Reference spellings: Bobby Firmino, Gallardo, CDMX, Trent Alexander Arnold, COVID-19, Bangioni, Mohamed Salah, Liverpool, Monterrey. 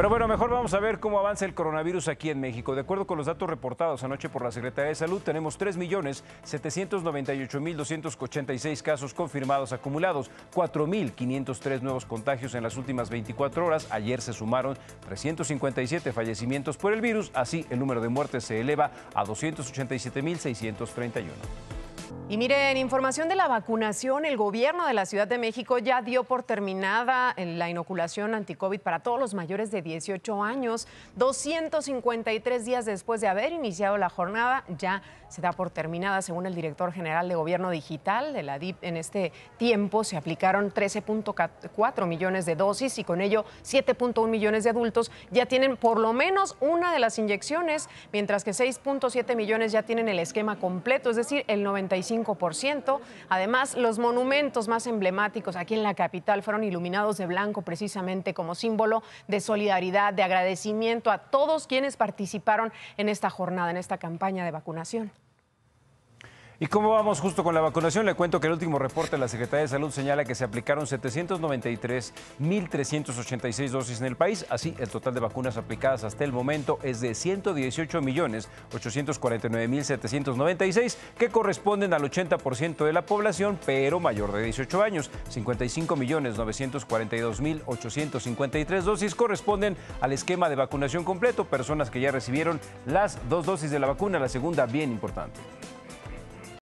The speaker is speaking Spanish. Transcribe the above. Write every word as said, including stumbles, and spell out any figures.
Pero bueno, mejor vamos a ver cómo avanza el coronavirus aquí en México. De acuerdo con los datos reportados anoche por la Secretaría de Salud, tenemos tres millones setecientos noventa y ocho mil doscientos ochenta y seis casos confirmados acumulados, cuatro mil quinientos tres nuevos contagios en las últimas veinticuatro horas. Ayer se sumaron trescientos cincuenta y siete fallecimientos por el virus. Así, el número de muertes se eleva a doscientos ochenta y siete mil seiscientos treinta y uno. Y miren, información de la vacunación, el gobierno de la Ciudad de México ya dio por terminada la inoculación anticovid para todos los mayores de dieciocho años. doscientos cincuenta y tres días después de haber iniciado la jornada, ya se da por terminada. Según el director general de Gobierno Digital de la D I P, en este tiempo se aplicaron trece punto cuatro millones de dosis y con ello siete punto uno millones de adultos ya tienen por lo menos una de las inyecciones, mientras que seis punto siete millones ya tienen el esquema completo, es decir, el noventa y cinco por ciento. Además, los monumentos más emblemáticos aquí en la capital fueron iluminados de blanco precisamente como símbolo de solidaridad, de agradecimiento a todos quienes participaron en esta jornada, en esta campaña de vacunación. ¿Y cómo vamos justo con la vacunación? Le cuento que el último reporte de la Secretaría de Salud señala que se aplicaron setecientos noventa y tres mil trescientos ochenta y seis dosis en el país. Así, el total de vacunas aplicadas hasta el momento es de ciento dieciocho millones ochocientos cuarenta y nueve mil setecientos noventa y seis, que corresponden al ochenta por ciento de la población, pero mayor de dieciocho años. cincuenta y cinco millones novecientos cuarenta y dos mil ochocientos cincuenta y tres dosis corresponden al esquema de vacunación completo, personas que ya recibieron las dos dosis de la vacuna, la segunda bien importante.